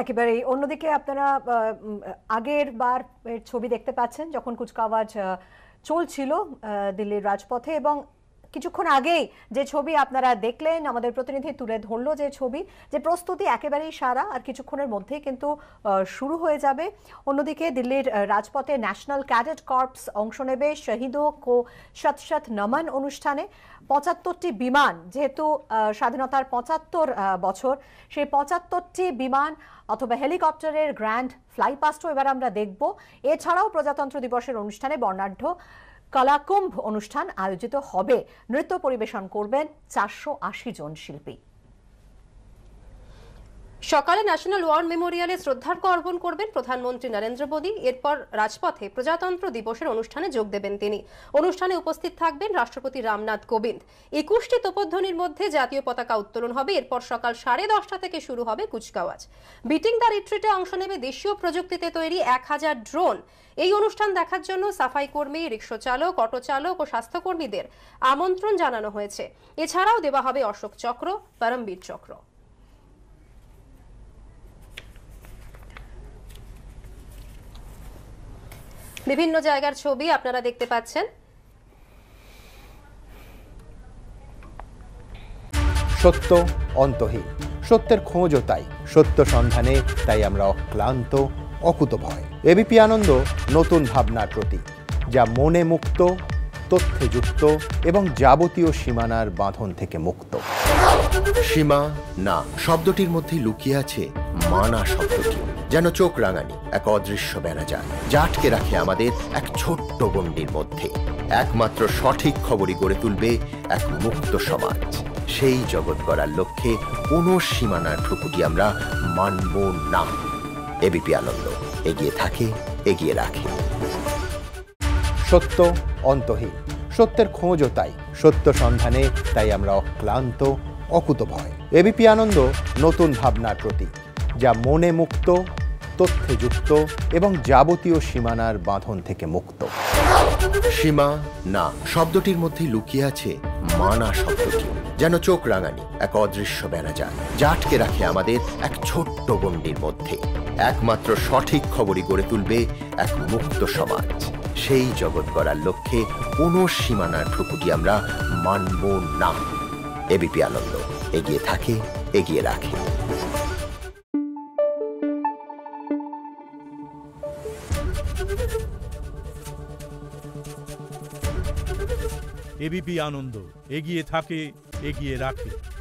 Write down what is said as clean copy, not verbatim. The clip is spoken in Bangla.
एकेबारे अन्यदिके आपनारा आगेर बार छवि देखते पाच्छेन जखन कुचकावाज चलछिलो दिल्लिर राजपथे एबं किछुक्षण आगेई जे छवि आपनारा देखलेन आमादेर प्रतिनिधि तुले धरलो जे छवि जे प्रस्तुति एकेबारेई सारा आर किछुक्षणेर मध्येई किन्तु शुरू हये जाबे। अन्यदिके दिल्लिर राजपथे न्याशनल कैडेट कॉर्प्स अंश नेबे शहीदों को शत शत नमन अनुष्ठाने। ৭৫টি বিমান, যেহেতু স্বাধীনতার ৭৫ বছর, সেই ৭৫টি বিমান অথবা হেলিকপ্টারের গ্র্যান্ড ফ্লাইপাস্টও এবার আমরা দেখব। এছাড়াও প্রজাতন্ত্র দিবসের অনুষ্ঠানে বর্ণাঢ্য কলাকুম্ভ অনুষ্ঠান আয়োজিত হবে। নৃত্য পরিবেশন করবেন ৪৮০ জন শিল্পী। সকালে ন্যাশনাল ওয়ার মেমোরিয়ালে শ্রদ্ধার্ঘ্য অর্পণ করবেন প্রধানমন্ত্রী নরেন্দ্র মোদী। এরপর রাজপথে প্রজাতন্ত্র দিবসের অনুষ্ঠানে যোগ দেবেন তিনি। অনুষ্ঠানে উপস্থিত থাকবেন রাষ্ট্রপতি রামনাথ কোবিন্দ। ২১টি তোপধ্বনির মধ্যে জাতীয় পতাকা উত্তোলন হবে। এরপর সকাল ১০:৩০ থেকে শুরু হবে কুচকাওয়াজ। বিটিং দ্য রিট্রিটে অংশ নেবে দেশীয় প্রযুক্তিতে তৈরি ১০০০ ড্রোন। এই অনুষ্ঠান দেখার জন্য সাফাই কর্মী, রিক্সা চালক, অটো চালক ও স্বাস্থ্যকর্মীদের আমন্ত্রণ জানানো হয়েছে। এছাড়াও দেওয়া হবে অশোক চক্র, পরম বীর চক্র। विभिन्न जगार छवि अपनारा देखते पाच्छेन। सत्य अंतहीन, सत्यर खोजो ताई, सत्य सन्धाने ताई आमरा अक्लान्त अकुतभय। एबीपी आनंद नतून भावनार प्रतीक, जा मने मुक्त, तथ्ये युक्त एवं जाबतीय सीमानार बांधन थेके मुक्त। सीमा ना शब्दटिर मध्येई लुकिये आछे माना शब्दटी। যেন চোখ রাঙানি এক অদৃশ্য বেড়াজাল যা আটকে রাখে আমাদের এক ছোট্ট গণ্ডির মধ্যে। একমাত্র সঠিক খবরই গড়ে তুলবে এক মুক্ত সমাজ। সেই জগৎ গড়ার লক্ষ্যে কোনো সীমানার ঠুকুটি আমরা মানব না। এবিপি আনন্দ এগিয়ে থাকে, এগিয়ে রাখে। সত্য অন্তহীন, সত্যের খোঁজও তাই, সত্য সন্ধানে তাই আমরা অক্লান্ত অকুতভয়। এবিপি আনন্দ নতুন ভাবনার প্রতীক, যা মনে মুক্ত, তথ্যে যুক্ত এবং যাবতীয় সীমানার বাঁধন থেকে মুক্ত। সীমা না শব্দটির মধ্যে লুকিয়ে আছে মানা শব্দটি। যেন চোখ রাঙানি এক অদৃশ্য বেড়াজাল যা আটকে রাখে আমাদের এক ছোট্ট গণ্ডির মধ্যে। একমাত্র সঠিক খবরই গড়ে তুলবে এক মুক্ত সমাজ। সেই জগৎ গড়ার লক্ষ্যে কোনো সীমানার ঠুকুটি আমরা মানব না। এবিপি আনন্দ এগিয়ে থাকে, এগিয়ে রাখে। এবিপি আনন্দ এগিয়ে থাকে, এগিয়ে রাখে।